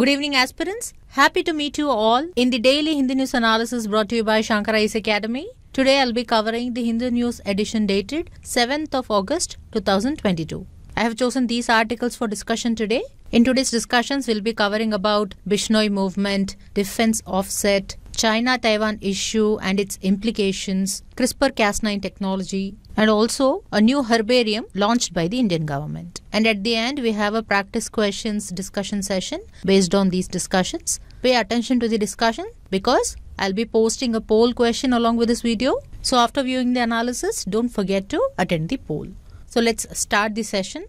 Good evening, aspirants. Happy to meet you all in the daily Hindi news analysis brought to you by Shankar IAS Academy. Today I'll be covering the Hindu news edition dated 7th of August 2022. I have chosen these articles for discussion today. In today's discussions, we'll be covering about Bishnoi movement, defense offset, China-Taiwan issue and its implications, CRISPR-Cas9 technology, and also a new herbarium launched by the Indian government. And at the end, we have a practice questions discussion session based on these discussions. Pay attention to the discussion because I'll be posting a poll question along with this video. So after viewing the analysis, don't forget to attend the poll. So let's start the session.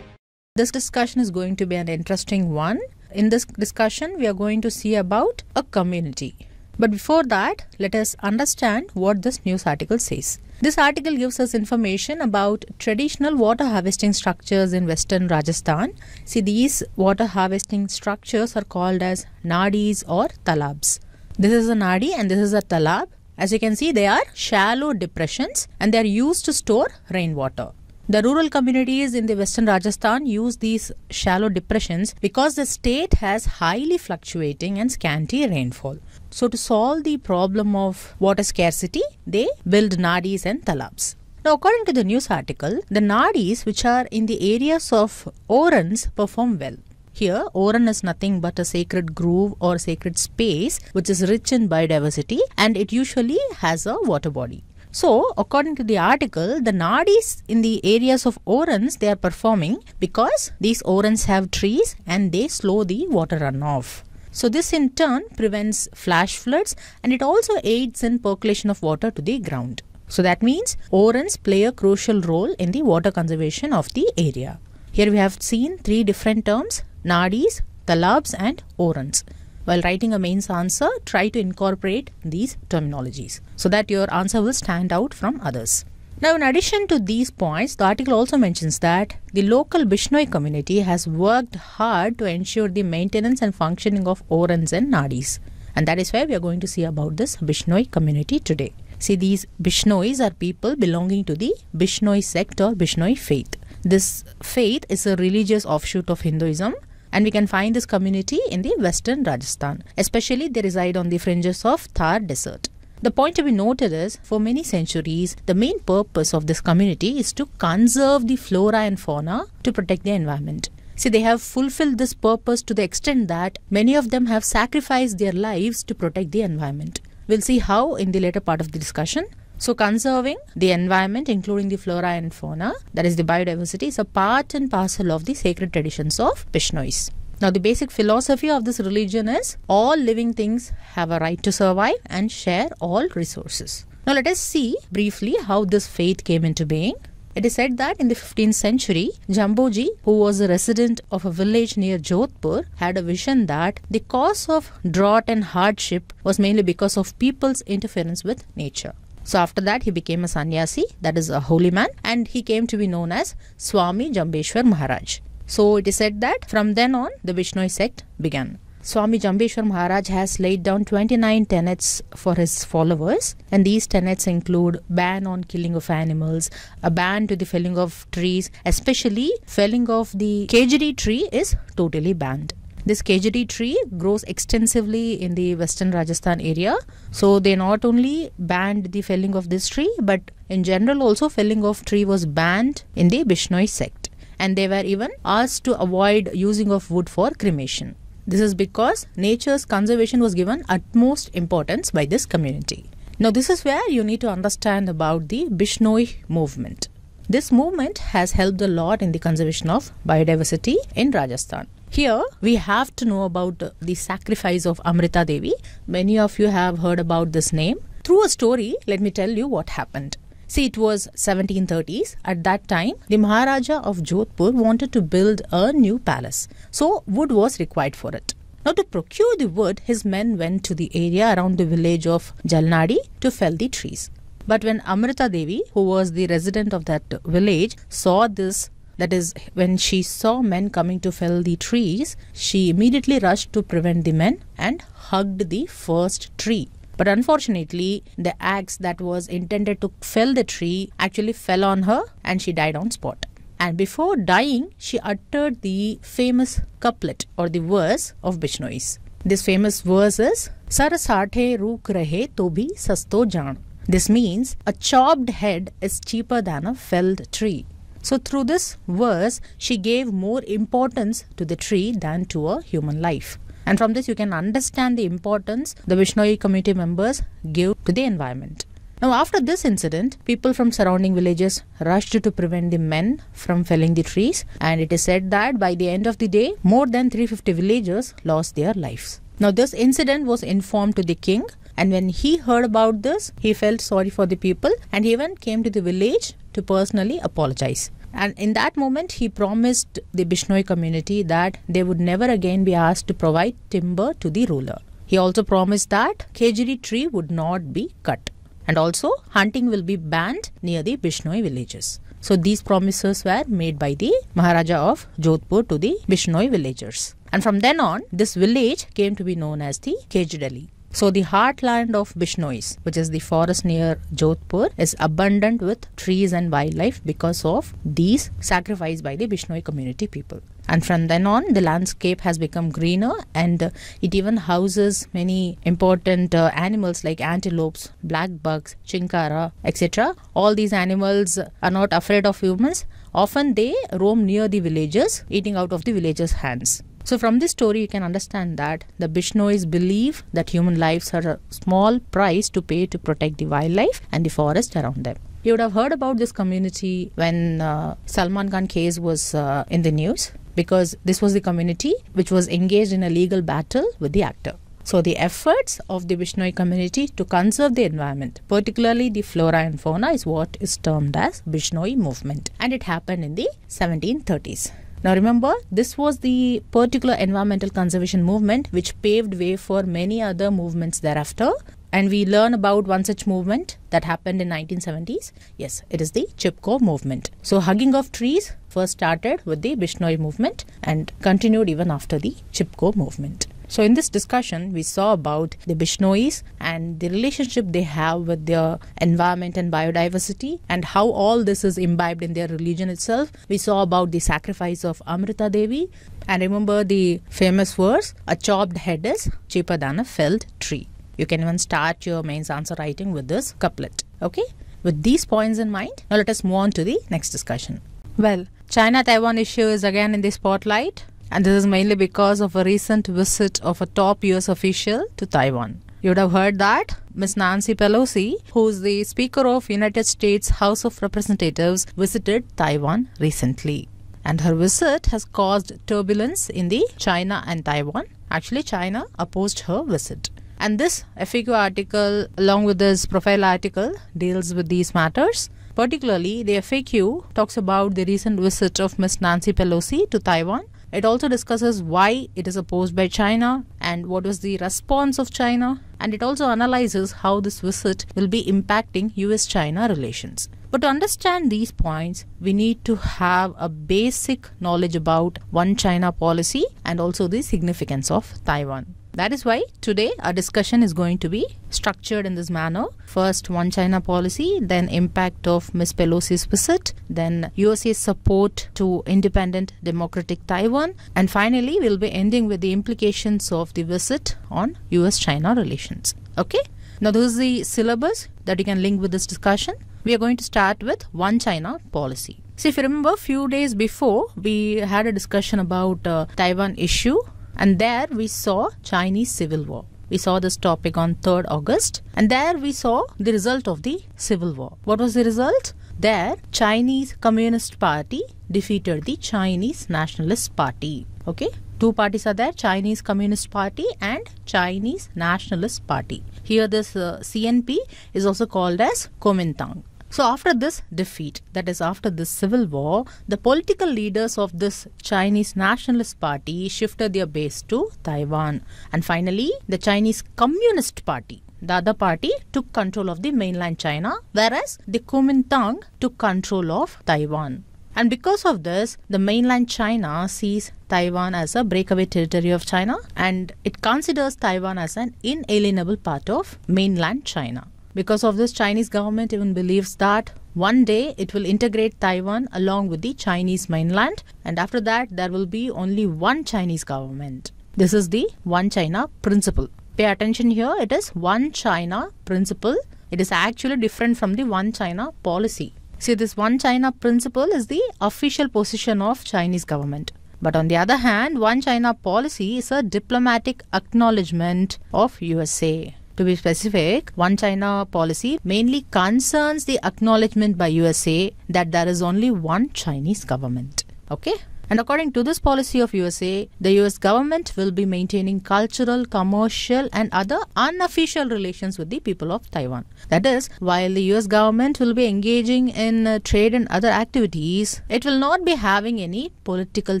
This discussion is going to be an interesting one. In this discussion, we are going to see about a community. But before that, let us understand what this news article says. This article gives us information about traditional water harvesting structures in western Rajasthan. See, these water harvesting structures are called as nadis or talabs. This is a nadi and this is a talab. As you can see, they are shallow depressions and they are used to store rainwater. The rural communities in the western Rajasthan use these shallow depressions because the state has highly fluctuating and scanty rainfall. So to solve the problem of water scarcity, they build nadis and talabs. Now, according to the news article, the nadis which are in the areas of orans perform well. Here, oran is nothing but a sacred grove or sacred space which is rich in biodiversity and it usually has a water body. So, according to the article, the nadis in the areas of orans, they are performing because these orans have trees and they slow the water runoff. So, this in turn prevents flash floods and it also aids in percolation of water to the ground. So, that means orans play a crucial role in the water conservation of the area. Here we have seen three different terms, nadis, talabs and orans. While writing a mains answer, try to incorporate these terminologies so that your answer will stand out from others. Now, in addition to these points, the article also mentions that the local Bishnoi community has worked hard to ensure the maintenance and functioning of orans and nadis. And that is why we are going to see about this Bishnoi community today. See, these Bishnois are people belonging to the Bishnoi sect or Bishnoi faith. This faith is a religious offshoot of Hinduism. And we can find this community in the western Rajasthan. Especially, they reside on the fringes of Thar Desert. The point to be noted is, for many centuries, the main purpose of this community is to conserve the flora and fauna to protect the environment. See, they have fulfilled this purpose to the extent that many of them have sacrificed their lives to protect the environment. We'll see how in the later part of the discussion. So, conserving the environment, including the flora and fauna, that is the biodiversity, is a part and parcel of the sacred traditions of Bishnois. Now, the basic philosophy of this religion is all living things have a right to survive and share all resources. Now, let us see briefly how this faith came into being. It is said that in the 15th century, Jamboji, who was a resident of a village near Jodhpur, had a vision that the cause of drought and hardship was mainly because of people's interference with nature. So after that, he became a sannyasi, that is a holy man, and he came to be known as Swami Jambeshwar Maharaj. So it is said that from then on, the Bishnoi sect began. Swami Jambeshwar Maharaj has laid down 29 tenets for his followers, and these tenets include ban on killing of animals, a ban to the felling of trees, especially felling of the Khejarli tree is totally banned. This Khejarli tree grows extensively in the western Rajasthan area. So they not only banned the felling of this tree, but in general also felling of tree was banned in the Bishnoi sect. And they were even asked to avoid using of wood for cremation. This is because nature's conservation was given utmost importance by this community. Now this is where you need to understand about the Bishnoi movement. This movement has helped a lot in the conservation of biodiversity in Rajasthan. Here, we have to know about the sacrifice of Amrita Devi. Many of you have heard about this name. Through a story, let me tell you what happened. See, it was 1730s. At that time, the Maharaja of Jodhpur wanted to build a new palace. So, wood was required for it. Now, to procure the wood, his men went to the area around the village of Jalnadi to fell the trees. But when Amrita Devi, who was the resident of that village, saw this, that is, when she saw men coming to fell the trees, she immediately rushed to prevent the men and hugged the first tree. But unfortunately, the axe that was intended to fell the tree actually fell on her and she died on spot. And before dying, she uttered the famous couplet or the verse of Bishnoi's. This famous verse is Sarasathe Rook Rahe To Bhi Sasto Jaan. This means a chopped head is cheaper than a felled tree. So through this verse, she gave more importance to the tree than to a human life. And from this, you can understand the importance the Bishnoi community members give to the environment. Now, after this incident, people from surrounding villages rushed to prevent the men from felling the trees. And it is said that by the end of the day, more than 350 villagers lost their lives. Now, this incident was informed to the king. And when he heard about this, he felt sorry for the people and even came to the village to personally apologize. And in that moment, he promised the Bishnoi community that they would never again be asked to provide timber to the ruler. He also promised that Khejarli tree would not be cut. And also, hunting will be banned near the Bishnoi villages. So these promises were made by the Maharaja of Jodhpur to the Bishnoi villagers. And from then on, this village came to be known as the Khejarli. So the heartland of Bishnois, which is the forest near Jodhpur, is abundant with trees and wildlife because of these sacrificed by the Bishnoi community people. And from then on, the landscape has become greener and it even houses many important animals like antelopes, black bucks, chinkara, etc. All these animals are not afraid of humans. Often they roam near the villages, eating out of the villagers' hands. So from this story, you can understand that the Bishnois believe that human lives are a small price to pay to protect the wildlife and the forest around them. You would have heard about this community when Salman Khan case was in the news, because this was the community which was engaged in a legal battle with the actor. So the efforts of the Bishnoi community to conserve the environment, particularly the flora and fauna, is what is termed as Bishnoi movement. And it happened in the 1730s. Now remember, this was the particular environmental conservation movement which paved way for many other movements thereafter. And we learn about one such movement that happened in 1970s. Yes, it is the Chipko movement. So hugging of trees first started with the Bishnoi movement and continued even after the Chipko movement. So in this discussion, we saw about the Bishnois and the relationship they have with their environment and biodiversity and how all this is imbibed in their religion itself. We saw about the sacrifice of Amrita Devi. And remember the famous verse, a chopped head is cheaper than a felled tree. You can even start your mains answer writing with this couplet. Okay, with these points in mind, now let us move on to the next discussion. Well, China-Taiwan issue is again in the spotlight. And this is mainly because of a recent visit of a top U.S. official to Taiwan. You would have heard that Ms. Nancy Pelosi, who is the Speaker of United States House of Representatives, visited Taiwan recently. And her visit has caused turbulence in the China and Taiwan. Actually, China opposed her visit. And this FAQ article, along with this profile article, deals with these matters. Particularly, the FAQ talks about the recent visit of Ms. Nancy Pelosi to Taiwan. It also discusses why it is opposed by China and what was the response of China. And it also analyzes how this visit will be impacting US-China relations. But to understand these points, we need to have a basic knowledge about One China policy and also the significance of Taiwan. That is why today our discussion is going to be structured in this manner. First, One China policy, then impact of Ms. Pelosi's visit, then USA's support to independent democratic Taiwan. And finally, we'll be ending with the implications of the visit on US-China relations. Okay. Now, this is the syllabus that you can link with this discussion. We are going to start with One China policy. So, if you remember, a few days before, we had a discussion about Taiwan issue. And there we saw Chinese Civil War. We saw this topic on 3rd August. And there we saw the result of the Civil War. What was the result? There, Chinese Communist Party defeated the Chinese Nationalist Party. Okay. Two parties are there, Chinese Communist Party and Chinese Nationalist Party. Here this CNP is also called as Kuomintang. So after this defeat, that is after this civil war, the political leaders of this Chinese Nationalist Party shifted their base to Taiwan. And finally, the Chinese Communist Party, the other party, took control of the mainland China, whereas the Kuomintang took control of Taiwan. And because of this, the mainland China sees Taiwan as a breakaway territory of China, and it considers Taiwan as an inalienable part of mainland China. Because of this, Chinese government even believes that one day it will integrate Taiwan along with the Chinese mainland, and after that there will be only one Chinese government. This is the One China principle. Pay attention here, it is One China principle. It is actually different from the One China policy. See, this One China principle is the official position of Chinese government. But on the other hand, One China policy is a diplomatic acknowledgement of USA. To be specific, One China policy mainly concerns the acknowledgement by USA that there is only one Chinese government. Okay? And according to this policy of USA, the US government will be maintaining cultural, commercial and other unofficial relations with the people of Taiwan. That is, while the US government will be engaging in trade and other activities, it will not be having any political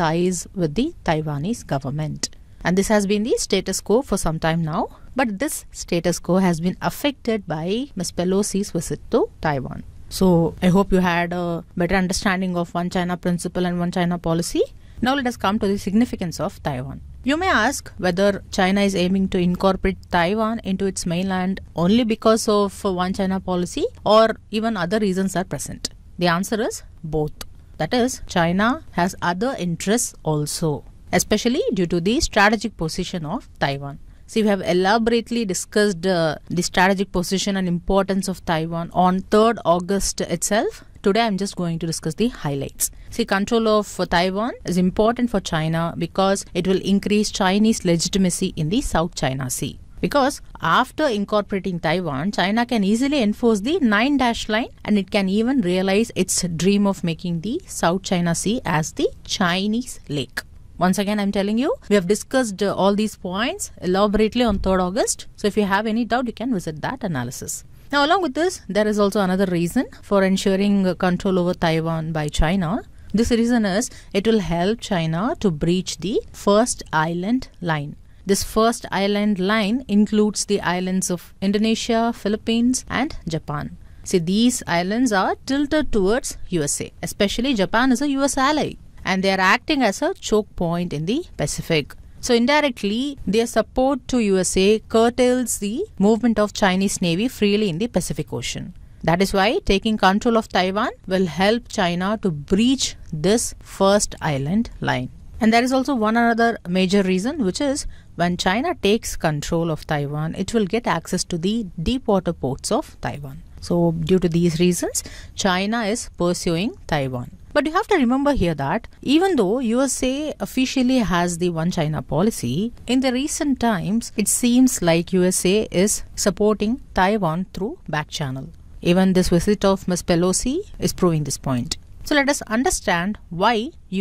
ties with the Taiwanese government. And this has been the status quo for some time now. But this status quo has been affected by Ms. Pelosi's visit to Taiwan. So, I hope you had a better understanding of One China principle and One China policy. Now, let us come to the significance of Taiwan. You may ask whether China is aiming to incorporate Taiwan into its mainland only because of One China policy, or even other reasons are present. The answer is both. That is, China has other interests also, especially due to the strategic position of Taiwan. See, we have elaborately discussed the strategic position and importance of Taiwan on 3rd August itself. Today, I'm just going to discuss the highlights. See, control of Taiwan is important for China because it will increase Chinese legitimacy in the South China Sea. Because after incorporating Taiwan, China can easily enforce the 9-dash line, and it can even realize its dream of making the South China Sea as the Chinese lake. Once again, I'm telling you, we have discussed all these points elaborately on 3rd August. So if you have any doubt, you can visit that analysis. Now, along with this, there is also another reason for ensuring control over Taiwan by China. This reason is it will help China to breach the first island line. This first island line includes the islands of Indonesia, Philippines, and Japan. See, these islands are tilted towards USA, especially Japan is a US ally. And they are acting as a choke point in the Pacific. So indirectly, their support to USA curtails the movement of Chinese Navy freely in the Pacific Ocean. That is why taking control of Taiwan will help China to breach this first island line. And there is also one another major reason, which is when China takes control of Taiwan, it will get access to the deep water ports of Taiwan. So due to these reasons, China is pursuing Taiwan. But you have to remember here that even though USA officially has the One China policy, in the recent times, it seems like USA is supporting Taiwan through back channel. Even this visit of Ms. Pelosi is proving this point. So let us understand why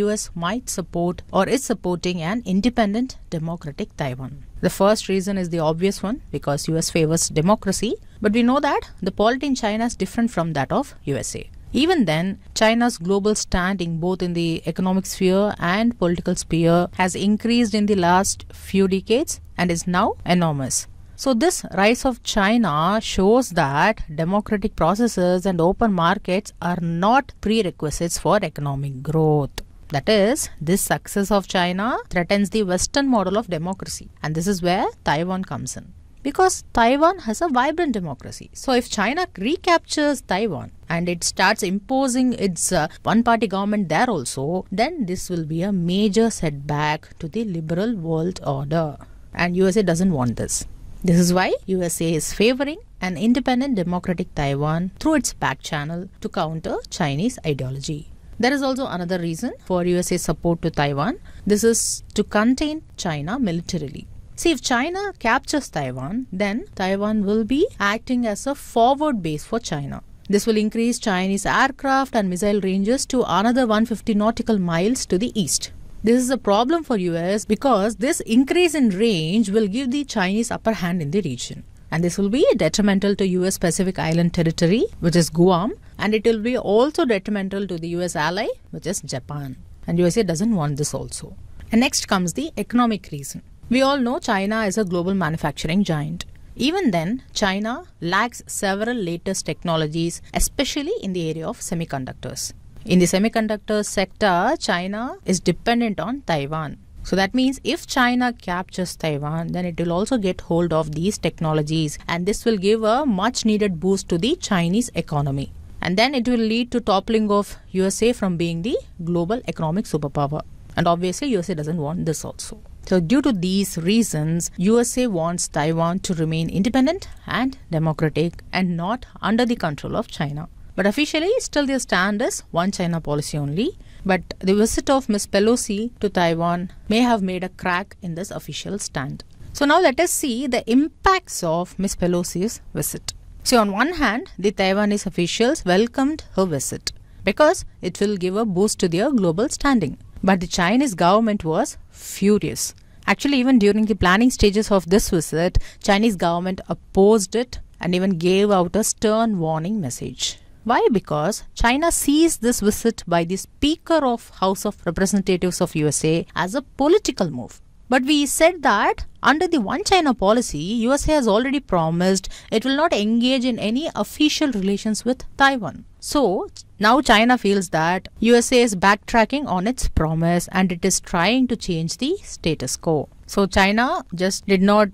US might support or is supporting an independent democratic Taiwan. The first reason is the obvious one, because US favors democracy. But we know that the polity in China is different from that of USA. Even then, China's global standing both in the economic sphere and political sphere has increased in the last few decades and is now enormous. So this rise of China shows that democratic processes and open markets are not prerequisites for economic growth. That is, this success of China threatens the Western model of democracy, and this is where Taiwan comes in. Because Taiwan has a vibrant democracy. So if China recaptures Taiwan and it starts imposing its one-party government there also, then this will be a major setback to the liberal world order. And USA doesn't want this. This is why USA is favoring an independent democratic Taiwan through its back channel to counter Chinese ideology. There is also another reason for USA support to Taiwan. This is to contain China militarily. See, if China captures Taiwan, then Taiwan will be acting as a forward base for China. This will increase Chinese aircraft and missile ranges to another 150 nautical miles to the east. This is a problem for US because this increase in range will give the Chinese upper hand in the region. And this will be detrimental to US Pacific Island territory, which is Guam. And it will be also detrimental to the US ally, which is Japan. And USA doesn't want this also. And next comes the economic reason. We all know China is a global manufacturing giant. Even then, China lacks several latest technologies, especially in the area of semiconductors. In the semiconductor sector, China is dependent on Taiwan. So that means if China captures Taiwan, then it will also get hold of these technologies, and this will give a much needed boost to the Chinese economy. And then it will lead to toppling of USA from being the global economic superpower. And obviously USA doesn't want this also. So due to these reasons, USA wants Taiwan to remain independent and democratic and not under the control of China. But officially, still their stand is one China policy only. But the visit of Ms. Pelosi to Taiwan may have made a crack in this official stand. So now let us see the impacts of Ms. Pelosi's visit. So on one hand, the Taiwanese officials welcomed her visit because it will give a boost to their global standing. But the Chinese government was furious. Actually, even during the planning stages of this visit, Chinese government opposed it and even gave out a stern warning message. Why? Because China sees this visit by the Speaker of House of Representatives of USA as a political move. But we said that under the One China policy, USA has already promised it will not engage in any official relations with Taiwan. So now China feels that USA is backtracking on its promise and it is trying to change the status quo. So China just did not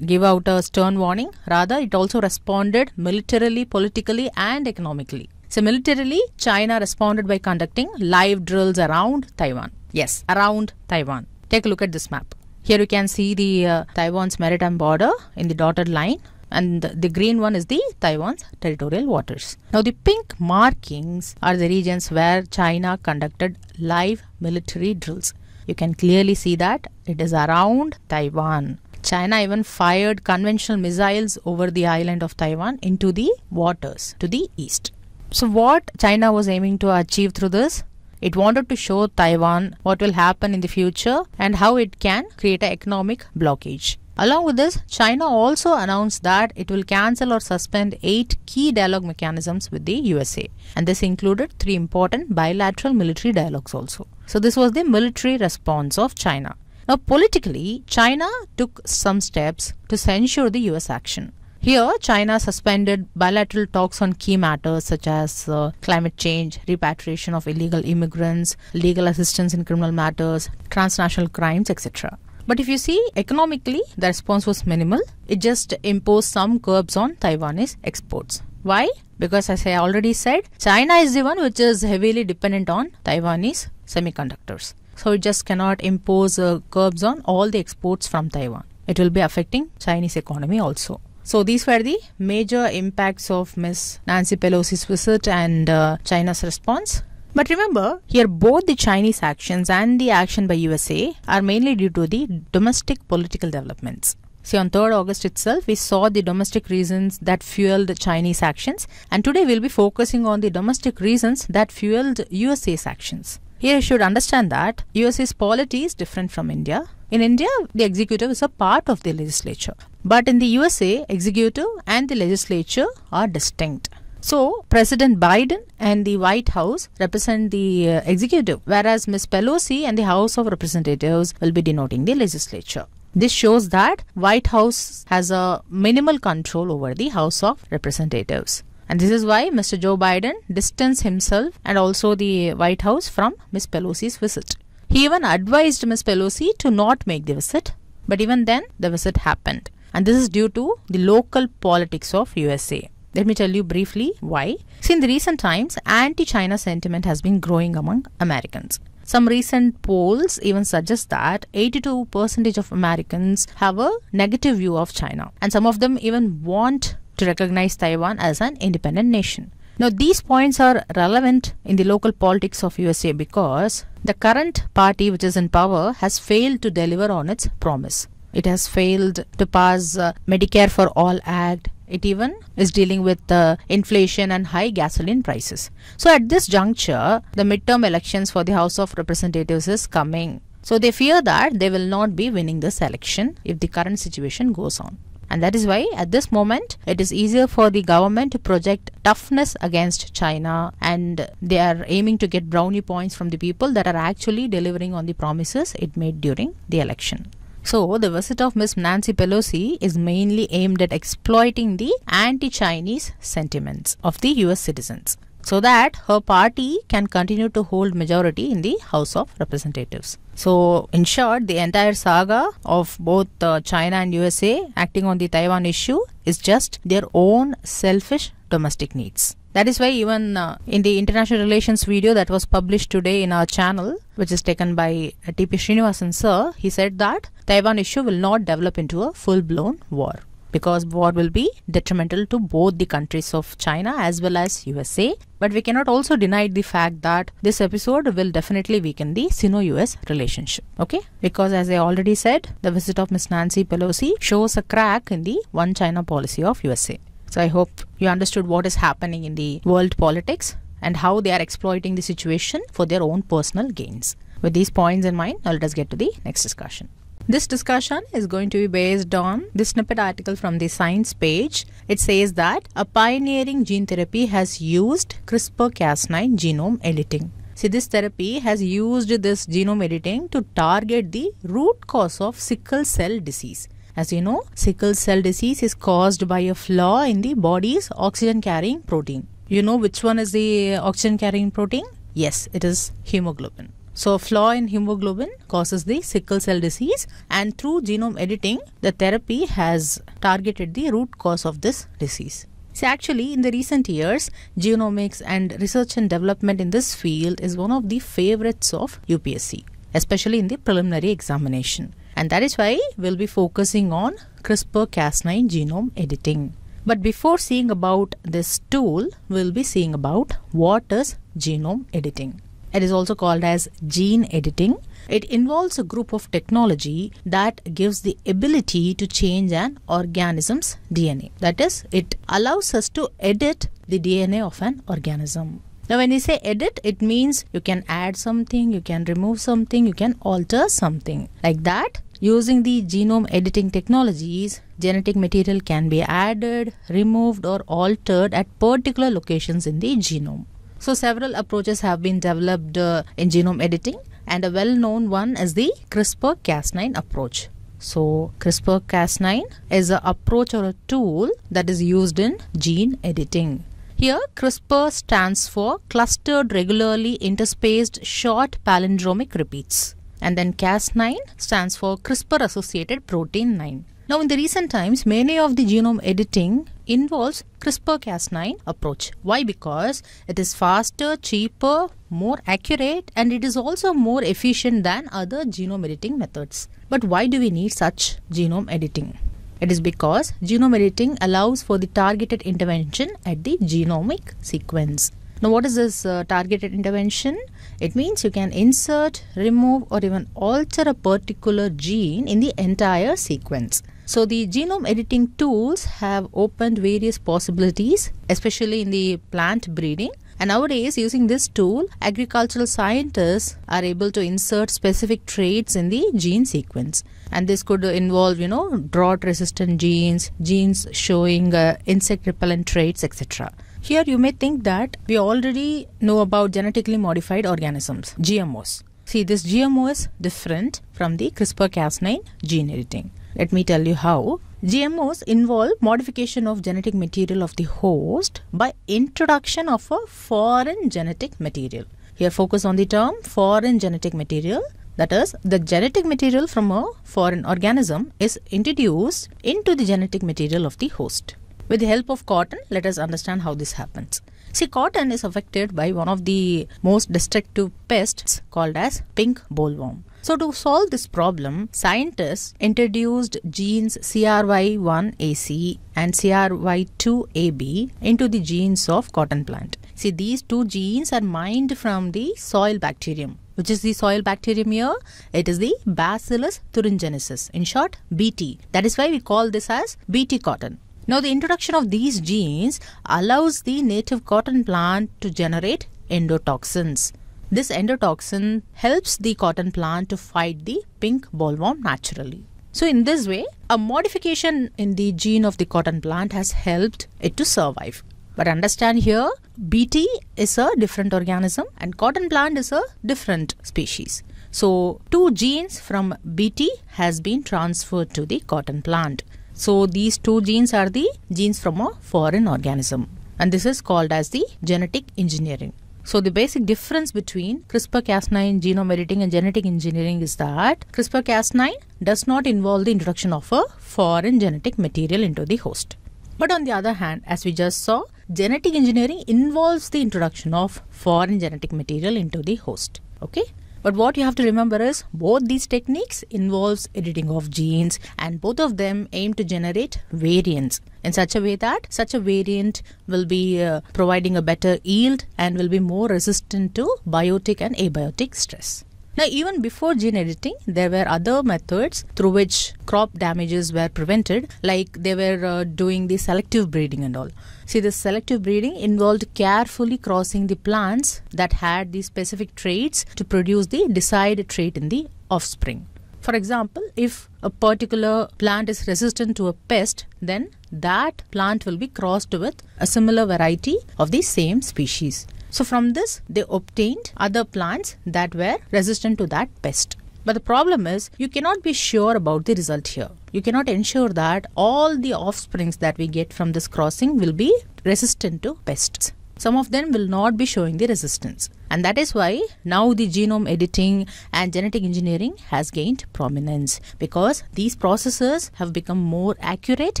give out a stern warning. Rather, it also responded militarily, politically and economically. So militarily, China responded by conducting live drills around Taiwan. Yes, around Taiwan. Take a look at this map. Here you can see the Taiwan's maritime border in the dotted line, and the green one is the Taiwan's territorial waters. Now the pink markings are the regions where China conducted live military drills. You can clearly see that it is around Taiwan. China even fired conventional missiles over the island of Taiwan into the waters to the east. So what China was aiming to achieve through this? It wanted to show Taiwan what will happen in the future and how it can create an economic blockage. Along with this, China also announced that it will cancel or suspend 8 key dialogue mechanisms with the USA. And this included 3 important bilateral military dialogues also. So this was the military response of China. Now politically, China took some steps to censure the US action. Here, China suspended bilateral talks on key matters such as climate change, repatriation of illegal immigrants, legal assistance in criminal matters, transnational crimes, etc. But if you see, economically, the response was minimal. It just imposed some curbs on Taiwanese exports. Why? Because as I already said, China is the one which is heavily dependent on Taiwanese semiconductors. So it just cannot impose curbs on all the exports from Taiwan. It will be affecting Chinese economy also. So these were the major impacts of Ms. Nancy Pelosi's visit and China's response. But remember, here both the Chinese actions and the action by USA are mainly due to the domestic political developments. See, on 3rd August itself, we saw the domestic reasons that fueled Chinese actions, and today we'll be focusing on the domestic reasons that fueled USA's actions. Here you should understand that USA's polity is different from India. In India, the executive is a part of the legislature. But in the USA, executive and the legislature are distinct. So, President Biden and the White House represent the executive, whereas Ms. Pelosi and the House of Representatives will be denoting the legislature. This shows that White House has a minimal control over the House of Representatives. And this is why Mr. Joe Biden distanced himself and also the White House from Ms. Pelosi's visit. He even advised Ms. Pelosi to not make the visit. But even then, the visit happened. And this is due to the local politics of USA. Let me tell you briefly why. See, in the recent times, anti-China sentiment has been growing among Americans. Some recent polls even suggest that 82% of Americans have a negative view of China. And some of them even want to recognize Taiwan as an independent nation. Now, these points are relevant in the local politics of USA because the current party which is in power has failed to deliver on its promise. It has failed to pass Medicare for All Act. It even is dealing with inflation and high gasoline prices. So at this juncture, the midterm elections for the House of Representatives is coming. So they fear that they will not be winning this election if the current situation goes on. And that is why at this moment, it is easier for the government to project toughness against China, and they are aiming to get brownie points from the people that are actually delivering on the promises it made during the election. So, the visit of Ms. Nancy Pelosi is mainly aimed at exploiting the anti-Chinese sentiments of the US citizens. so that her party can continue to hold majority in the House of Representatives. So, in short, the entire saga of both China and USA acting on the Taiwan issue is just their own selfish domestic needs. That is why even in the international relations video that was published today in our channel, which is taken by T.P. Srinivasan sir, he said that Taiwan issue will not develop into a full-blown war, because war will be detrimental to both the countries of China as well as USA. But we cannot also deny the fact that this episode will definitely weaken the Sino-US relationship. Okay? Because as I already said, the visit of Ms. Nancy Pelosi shows a crack in the one China policy of USA. So I hope you understood what is happening in the world politics and how they are exploiting the situation for their own personal gains. With these points in mind, now let us get to the next discussion. This discussion is going to be based on this snippet article from the Science page. It says that a pioneering gene therapy has used CRISPR-Cas9 genome editing. See, this therapy has used this genome editing to target the root cause of sickle cell disease. As you know, sickle cell disease is caused by a flaw in the body's oxygen-carrying protein. You know which one is the oxygen-carrying protein? Yes, it is hemoglobin. So, a flaw in hemoglobin causes the sickle cell disease, and through genome editing, the therapy has targeted the root cause of this disease. See, actually, in the recent years, genomics and research and development in this field is one of the favorites of UPSC, especially in the preliminary examination. And that is why we'll be focusing on CRISPR-Cas9 genome editing. But before seeing about this tool, we'll be seeing about what is genome editing. It is also called as gene editing. It involves a group of technology that gives the ability to change an organism's DNA. That is, it allows us to edit the DNA of an organism. Now, when we say edit, it means you can add something, you can remove something, you can alter something. Like that, using the genome editing technologies, genetic material can be added, removed or altered at particular locations in the genome. So, several approaches have been developed in genome editing, and a well-known one is the CRISPR-Cas9 approach. So, CRISPR-Cas9 is an approach or a tool that is used in gene editing. Here, CRISPR stands for Clustered Regularly Interspaced Short Palindromic Repeats, and then Cas9 stands for CRISPR-Associated Protein 9. Now, in the recent times, many of the genome editing involves CRISPR-Cas9 approach. Why? Because it is faster, cheaper, more accurate, and it is also more efficient than other genome editing methods. But why do we need such genome editing? It is because genome editing allows for the targeted intervention at the genomic sequence. Now, what is this targeted intervention? It means you can insert, remove, or even alter a particular gene in the entire sequence. So, the genome editing tools have opened various possibilities, especially in the plant breeding. And nowadays, using this tool, agricultural scientists are able to insert specific traits in the gene sequence. And this could involve, you know, drought-resistant genes, genes showing insect-repellent traits, etc. Here, you may think that we already know about genetically modified organisms, GMOs. See, this GMO is different from the CRISPR-Cas9 gene editing. Let me tell you how. GMOs involve modification of genetic material of the host by introduction of a foreign genetic material. Here focus on the term foreign genetic material. That is, the genetic material from a foreign organism is introduced into the genetic material of the host. With the help of cotton, let us understand how this happens. See, cotton is affected by one of the most destructive pests called as pink bollworm. So, to solve this problem, scientists introduced genes CRY1AC and CRY2AB into the genes of cotton plant. See, these two genes are mined from the soil bacterium. Which is the soil bacterium here? It is the Bacillus thuringiensis, in short BT. That is why we call this as BT cotton. Now, the introduction of these genes allows the native cotton plant to generate endotoxins. This endotoxin helps the cotton plant to fight the pink bollworm naturally. So, in this way, a modification in the gene of the cotton plant has helped it to survive. But understand here, BT is a different organism and cotton plant is a different species. So, two genes from BT has been transferred to the cotton plant. So, these two genes are the genes from a foreign organism. and this is called as the genetic engineering. So the basic difference between CRISPR-Cas9 genome editing and genetic engineering is that CRISPR-Cas9 does not involve the introduction of a foreign genetic material into the host. But on the other hand, as we just saw, genetic engineering involves the introduction of foreign genetic material into the host. Okay? But what you have to remember is both these techniques involves editing of genes, and both of them aim to generate variants in such a way that such a variant will be providing a better yield and will be more resistant to biotic and abiotic stress. Now, even before gene editing, there were other methods through which crop damages were prevented, like they were doing the selective breeding and all. See, this selective breeding involved carefully crossing the plants that had the specific traits to produce the desired trait in the offspring. For example, if a particular plant is resistant to a pest, then that plant will be crossed with a similar variety of the same species. So from this, they obtained other plants that were resistant to that pest. But the problem is, you cannot be sure about the result here. You cannot ensure that all the offsprings that we get from this crossing will be resistant to pests. Some of them will not be showing the resistance. And that is why now the genome editing and genetic engineering has gained prominence, because these processes have become more accurate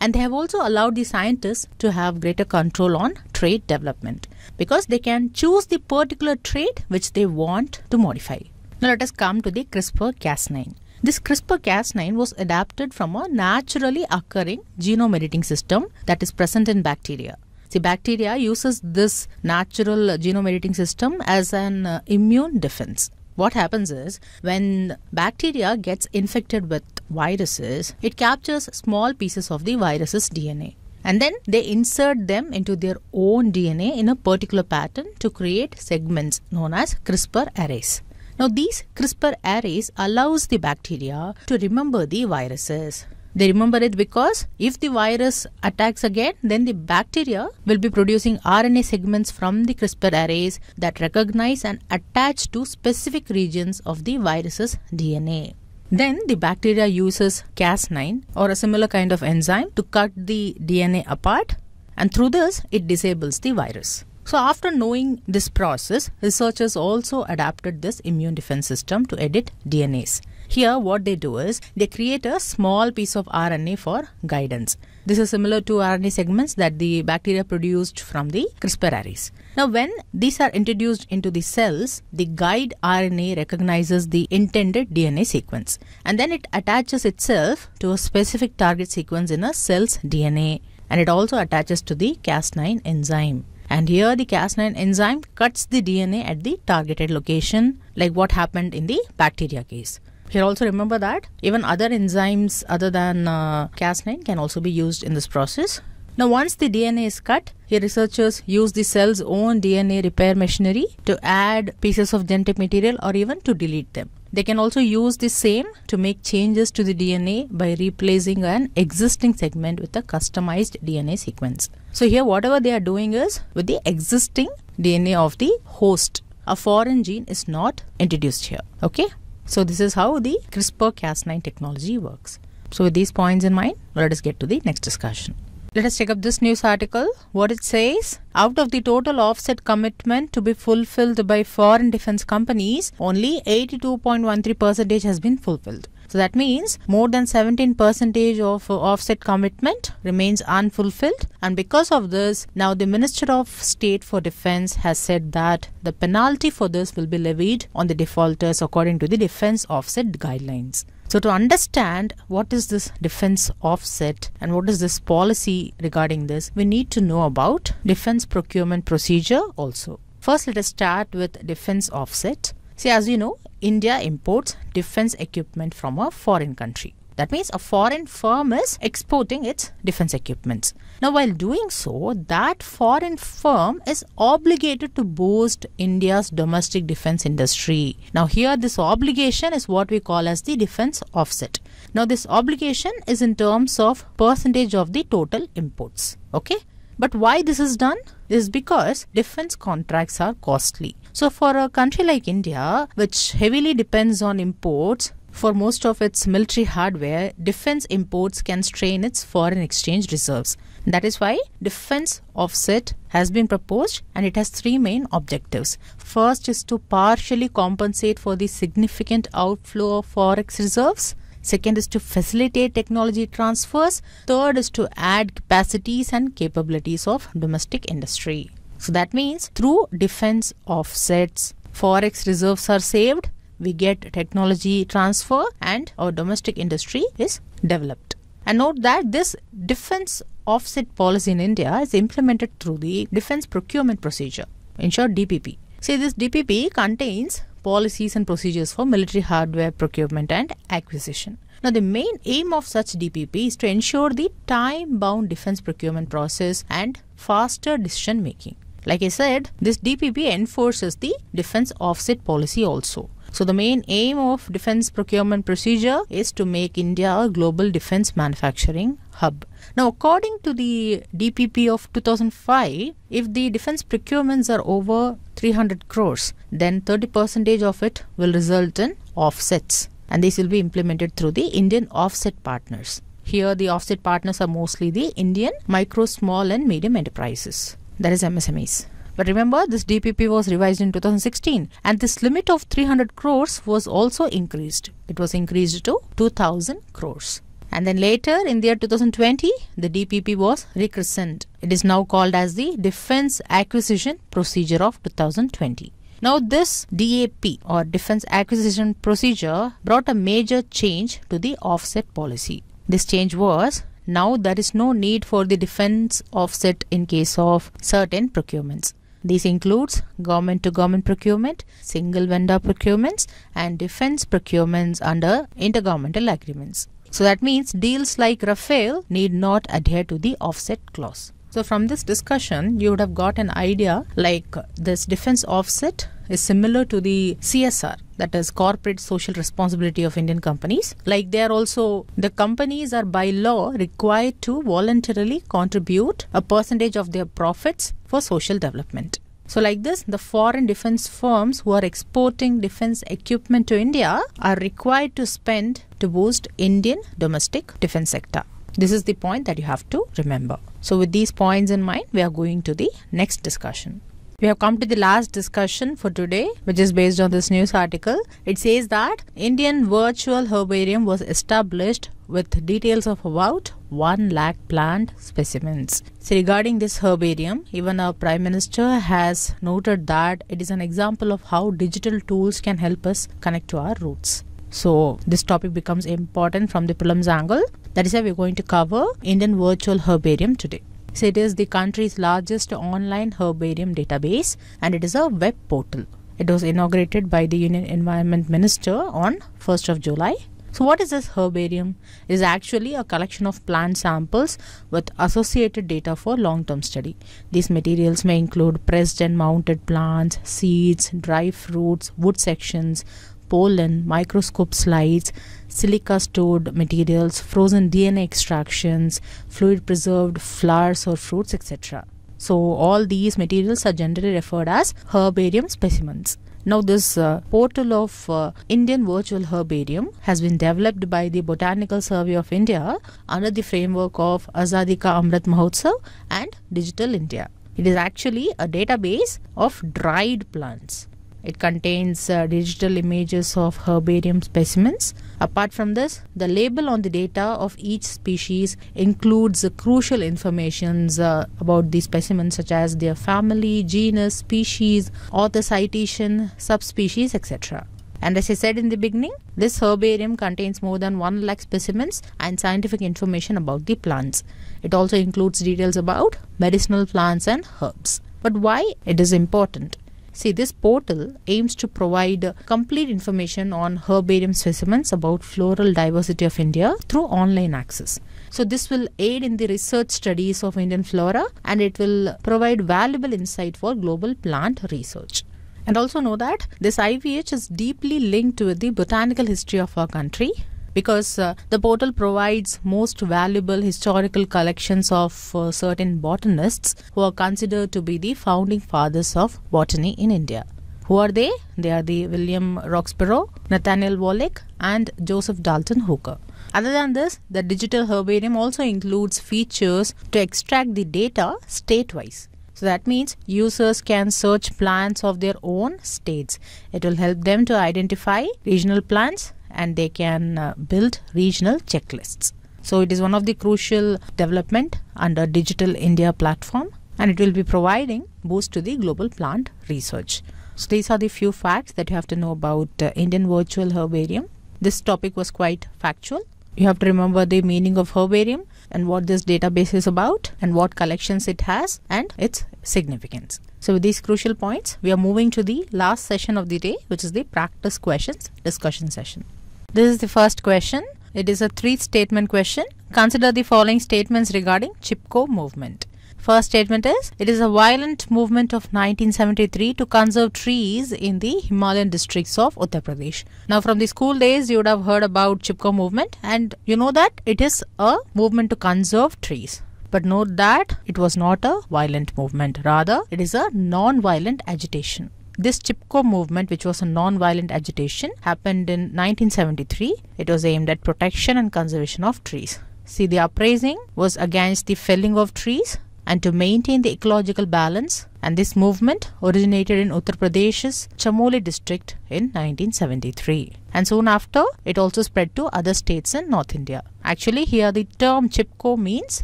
and they have also allowed the scientists to have greater control on trait development, because they can choose the particular trait which they want to modify. Now let us come to the CRISPR-Cas9. This CRISPR-Cas9 was adapted from a naturally occurring genome editing system that is present in bacteria. See, bacteria uses this natural genome editing system as an immune defense. What happens is, when bacteria gets infected with viruses, it captures small pieces of the virus's DNA. And then they insert them into their own DNA in a particular pattern to create segments known as CRISPR arrays. Now, these CRISPR arrays allows the bacteria to remember the viruses. They remember it because if the virus attacks again, then the bacteria will be producing RNA segments from the CRISPR arrays that recognize and attach to specific regions of the virus's DNA. Then the bacteria uses Cas9 or a similar kind of enzyme to cut the DNA apart, and through this it disables the virus. So after knowing this process, researchers also adapted this immune defense system to edit DNAs. Here what they do is, they create a small piece of RNA for guidance. This is similar to RNA segments that the bacteria produced from the CRISPR arrays. Now when these are introduced into the cells, the guide RNA recognizes the intended DNA sequence, and then it attaches itself to a specific target sequence in a cell's DNA, and it also attaches to the Cas9 enzyme. And here the Cas9 enzyme cuts the DNA at the targeted location, like what happened in the bacteria case. Here also remember that even other enzymes other than Cas9 can also be used in this process. Now once the DNA is cut, here researchers use the cell's own DNA repair machinery to add pieces of genetic material or even to delete them. They can also use the same to make changes to the DNA by replacing an existing segment with a customized DNA sequence. So here whatever they are doing is with the existing DNA of the host. A foreign gene is not introduced here. Okay? So this is how the CRISPR-Cas9 technology works. So with these points in mind, let us get to the next discussion. Let us take up this news article. What it says, out of the total offset commitment to be fulfilled by foreign defense companies, only 82.13% has been fulfilled. So that means more than 17% of offset commitment remains unfulfilled, and because of this, now the Minister of State for Defense has said that the penalty for this will be levied on the defaulters according to the defense offset guidelines. So to understand what is this defense offset and what is this policy regarding this, we need to know about defense procurement procedure also. First, let us start with defense offset. See, as you know, India imports defense equipment from a foreign country. That means a foreign firm is exporting its defense equipment. Now, while doing so, that foreign firm is obligated to boost India's domestic defense industry. Now, here this obligation is what we call as the defense offset. Now, this obligation is in terms of percentage of the total imports. Okay? But why this is done? This is because defense contracts are costly. So for a country like India, which heavily depends on imports for most of its military hardware, defense imports can strain its foreign exchange reserves. That is why defense offset has been proposed, and it has three main objectives. First is to partially compensate for the significant outflow of forex reserves. Second is to facilitate technology transfers. Third is to add capacities and capabilities of domestic industry. So that means through defense offsets, forex reserves are saved, we get technology transfer, and our domestic industry is developed. And note that this defense offset policy in India is implemented through the Defense Procurement Procedure, in short DPP. See, this DPP contains policies and procedures for military hardware procurement and acquisition. Now, the main aim of such DPP is to ensure the time-bound defense procurement process and faster decision-making. Like I said, this DPP enforces the defense offset policy also. So the main aim of defense procurement procedure is to make India a global defense manufacturing hub. Now, according to the DPP of 2005, if the defense procurements are over 300 crores, then 30% of it will result in offsets. And these will be implemented through the Indian offset partners. Here, the offset partners are mostly the Indian micro, small and medium enterprises. That is MSMEs. But remember, this DPP was revised in 2016, and this limit of 300 crores was also increased. It was increased to 2000 crores. And then later in the year 2020, the DPP was rechristened. It is now called as the Defence Acquisition Procedure of 2020. Now, this DAP or Defence Acquisition Procedure brought a major change to the offset policy. This change was, now there is no need for the defence offset in case of certain procurements. These includes government-to-government procurement, single-vendor procurements, and defence procurements under intergovernmental agreements. So that means deals like Rafale need not adhere to the offset clause. So from this discussion, you would have got an idea like this defence offset is similar to the CSR, that is Corporate Social Responsibility of Indian companies. Like they are also, the companies are by law required to voluntarily contribute a percentage of their profits for social development. So like this, the foreign defence firms who are exporting defence equipment to India are required to spend to boost Indian domestic defence sector. This is the point that you have to remember. So with these points in mind, we are going to the next discussion. We have come to the last discussion for today, which is based on this news article. It says that Indian Virtual Herbarium was established with details of about 1 lakh plant specimens. So regarding this herbarium, even our Prime Minister has noted that it is an example of how digital tools can help us connect to our roots. So this topic becomes important from the prelims angle. That is why we are going to cover Indian Virtual Herbarium today. So it is the country's largest online herbarium database, and it is a web portal. It was inaugurated by the Union Environment Minister on 1st of July. So what is this herbarium? It is actually a collection of plant samples with associated data for long-term study. These materials may include pressed and mounted plants, seeds, dry fruits, wood sections, pollen, microscope slides, silica stored materials, frozen DNA extractions, fluid preserved flowers or fruits, etc. So all these materials are generally referred as herbarium specimens. Now this portal of Indian Virtual Herbarium has been developed by the Botanical Survey of India under the framework of Azadi ka Amrit Mahotsav and Digital India. It is actually a database of dried plants. It contains digital images of herbarium specimens. Apart from this, the label on the data of each species includes crucial information about the specimens, such as their family, genus, species, author citation, subspecies, etc. And as I said in the beginning, this herbarium contains more than 1 lakh specimens and scientific information about the plants. It also includes details about medicinal plants and herbs. But why it is important? See, this portal aims to provide complete information on herbarium specimens about floral diversity of India through online access. So this will aid in the research studies of Indian flora, and it will provide valuable insight for global plant research. And also know that this IVH is deeply linked with the botanical history of our country, because the portal provides most valuable historical collections of certain botanists who are considered to be the founding fathers of botany in India. Who are they? They are the William Roxburgh, Nathaniel Wallich and Joseph Dalton Hooker. Other than this, the digital herbarium also includes features to extract the data state-wise. So that means users can search plants of their own states. It will help them to identify regional plants and they can build regional checklists. So it is one of the crucial development under Digital India platform, and it will be providing boost to the global plant research. So these are the few facts that you have to know about Indian Virtual Herbarium. This topic was quite factual. You have to remember the meaning of herbarium and what this database is about and what collections it has and its significance. So with these crucial points, we are moving to the last session of the day, which is the practice questions discussion session. This is the first question. It is a 3-statement question. Consider the following statements regarding Chipko movement. First statement is, it is a violent movement of 1973 to conserve trees in the Himalayan districts of Uttar Pradesh. Now from the school days, you would have heard about Chipko movement and you know that it is a movement to conserve trees. But note that it was not a violent movement, rather it is a non-violent agitation. This Chipko movement, which was a non-violent agitation, happened in 1973. It was aimed at protection and conservation of trees. See, the uprising was against the felling of trees and to maintain the ecological balance, and this movement originated in Uttar Pradesh's Chamoli district in 1973, and soon after it also spread to other states in North India. Actually, here the term Chipko means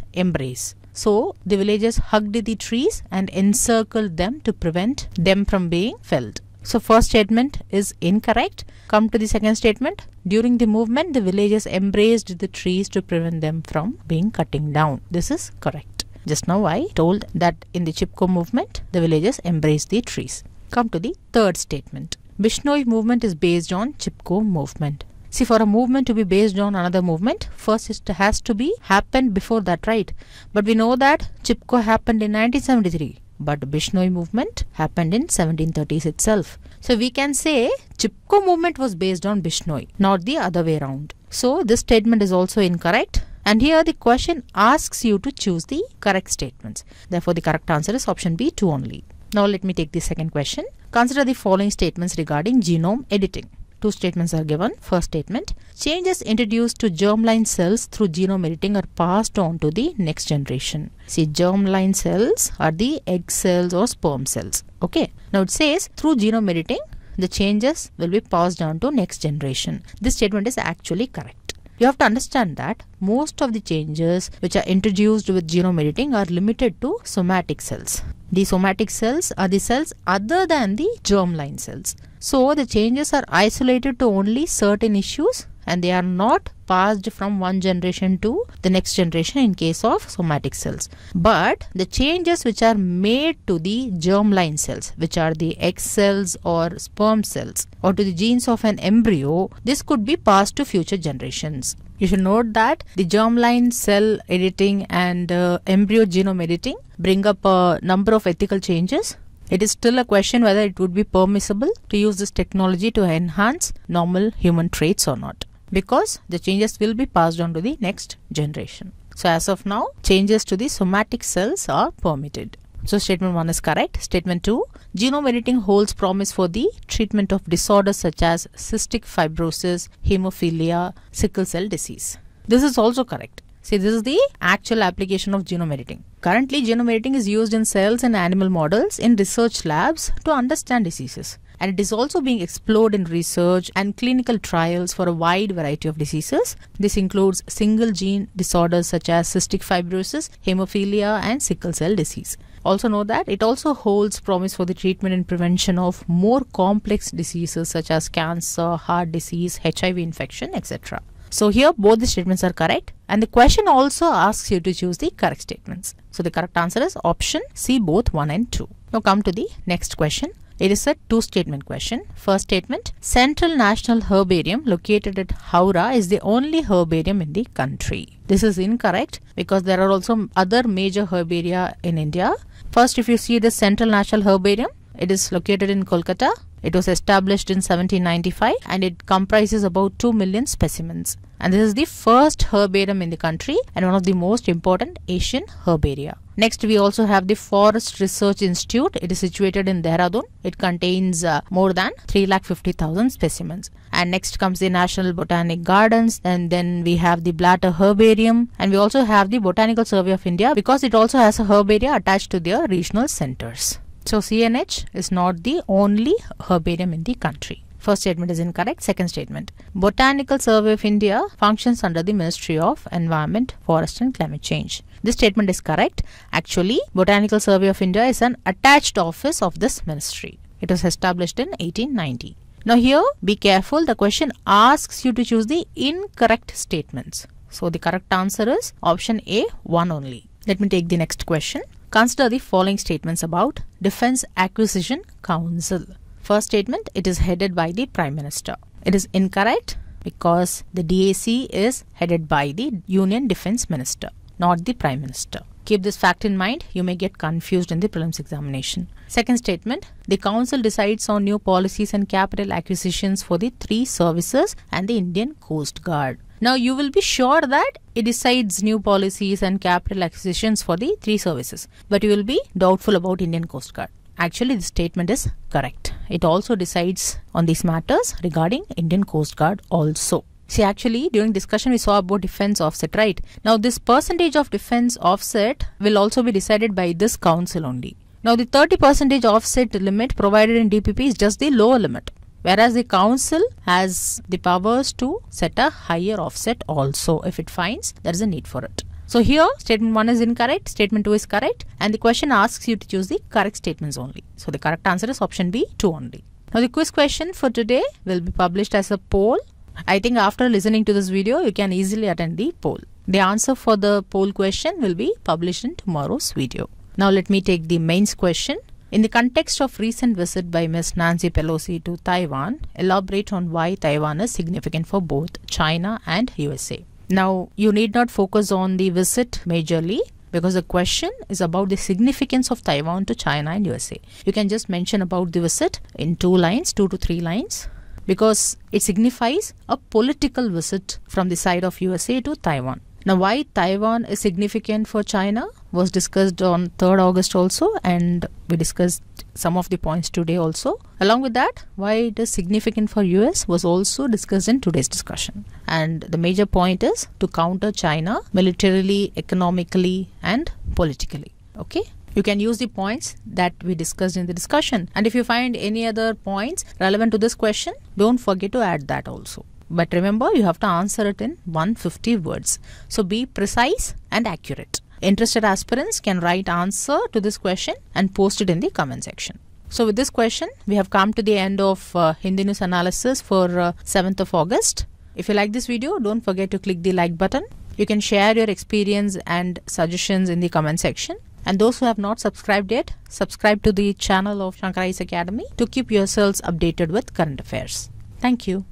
embrace. So the villagers hugged the trees and encircled them to prevent them from being felled. So first statement is incorrect. Come to the second statement. During the movement, the villagers embraced the trees to prevent them from being cutting down. This is correct. Just now I told that in the Chipko movement, the villagers embraced the trees. Come to the third statement. Bishnoi movement is based on Chipko movement. See, for a movement to be based on another movement, first it has to be happened before that, right? But we know that Chipko happened in 1973, but Bishnoi movement happened in 1730s itself. So we can say Chipko movement was based on Bishnoi, not the other way around. So this statement is also incorrect. And here the question asks you to choose the correct statements. Therefore, the correct answer is option B, 2 only. Now, let me take the second question. Consider the following statements regarding genome editing. Two statements are given. First statement, changes introduced to germline cells through genome editing are passed on to the next generation. See, germline cells are the egg cells or sperm cells. Okay. Now, it says through genome editing, the changes will be passed on to next generation. This statement is actually correct. You have to understand that most of the changes which are introduced with genome editing are limited to somatic cells. The somatic cells are the cells other than the germline cells. So the changes are isolated to only certain issues and they are not passed from one generation to the next generation in case of somatic cells. But the changes which are made to the germline cells, which are the egg cells or sperm cells, or to the genes of an embryo, this could be passed to future generations. You should note that the germline cell editing and embryo genome editing bring up a number of ethical changes. It is still a question whether it would be permissible to use this technology to enhance normal human traits or not, because the changes will be passed on to the next generation. So as of now, changes to the somatic cells are permitted. So statement 1 is correct. Statement 2, genome editing holds promise for the treatment of disorders such as cystic fibrosis, hemophilia, sickle cell disease. This is also correct. See, this is the actual application of genome editing. Currently, genome editing is used in cells and animal models in research labs to understand diseases. And it is also being explored in research and clinical trials for a wide variety of diseases. This includes single gene disorders such as cystic fibrosis, hemophilia, and sickle cell disease. Also know that it also holds promise for the treatment and prevention of more complex diseases such as cancer, heart disease, HIV infection, etc. So here both the statements are correct, and the question also asks you to choose the correct statements. So the correct answer is option C, both 1 and 2. Now come to the next question. It is a 2-statement question. First statement, Central National Herbarium located at Howrah is the only herbarium in the country. This is incorrect because there are also other major herbaria in India. First, if you see the Central National Herbarium, it is located in Kolkata. It was established in 1795 and it comprises about 2 million specimens. And this is the first herbarium in the country and one of the most important Asian herbaria. Next, we also have the Forest Research Institute. It is situated in Dehradun. It contains more than 350,000 specimens. And next comes the National Botanic Gardens, and then we have the Blatter Herbarium, and we also have the Botanical Survey of India because it also has a herbaria attached to their regional centers. So CNH is not the only herbarium in the country. First statement is incorrect. Second statement. Botanical Survey of India functions under the Ministry of Environment, Forest and Climate Change. This statement is correct. Actually, Botanical Survey of India is an attached office of this ministry. It was established in 1890. Now here, be careful. The question asks you to choose the incorrect statements. So the correct answer is option A, one only. Let me take the next question. Consider the following statements about Defence Acquisition Council. First statement, it is headed by the Prime Minister. It is incorrect because the DAC is headed by the Union Defence Minister, not the Prime Minister. Keep this fact in mind. You may get confused in the prelims examination. Second statement, the Council decides on new policies and capital acquisitions for the three services and the Indian Coast Guard. Now you will be sure that it decides new policies and capital acquisitions for the three services, but you will be doubtful about Indian Coast Guard. Actually, the statement is correct. It also decides on these matters regarding Indian Coast Guard also. See, actually, during discussion, we saw about defense offset, right? Now, this percentage of defense offset will also be decided by this council only. Now, the 30% offset limit provided in DPP is just the lower limit, whereas the council has the powers to set a higher offset also if it finds there is a need for it. So here, statement 1 is incorrect, statement 2 is correct, and the question asks you to choose the correct statements only. So the correct answer is option B, 2 only. Now the quiz question for today will be published as a poll. I think after listening to this video, you can easily attend the poll. The answer for the poll question will be published in tomorrow's video. Now let me take the mains question. In the context of recent visit by Ms. Nancy Pelosi to Taiwan, elaborate on why Taiwan is significant for both China and USA. Now, you need not focus on the visit majorly because the question is about the significance of Taiwan to China and USA. You can just mention about the visit in two lines, 2 to 3 lines, because it signifies a political visit from the side of USA to Taiwan. Now, why Taiwan is significant for China was discussed on 3rd August also, and we discussed some of the points today also. Along with that, why it is significant for US was also discussed in today's discussion. And the major point is to counter China militarily, economically and politically. Okay? You can use the points that we discussed in the discussion. And if you find any other points relevant to this question, don't forget to add that also. But remember, you have to answer it in 150 words. So be precise and accurate. Interested aspirants can write answer to this question and post it in the comment section. So with this question, we have come to the end of Hindi News Analysis for 7th of August. If you like this video, don't forget to click the like button. You can share your experience and suggestions in the comment section. And those who have not subscribed yet, subscribe to the channel of Shankar IAS Academy to keep yourselves updated with current affairs. Thank you.